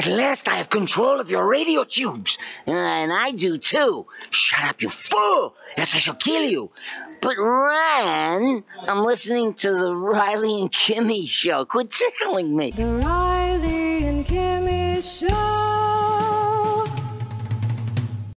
At last I have control of your radio tubes. And I do too. Shut up, you fool! Yes, I shall kill you. But Ren, I'm listening to the Riley and Kimmy show. Quit tickling me.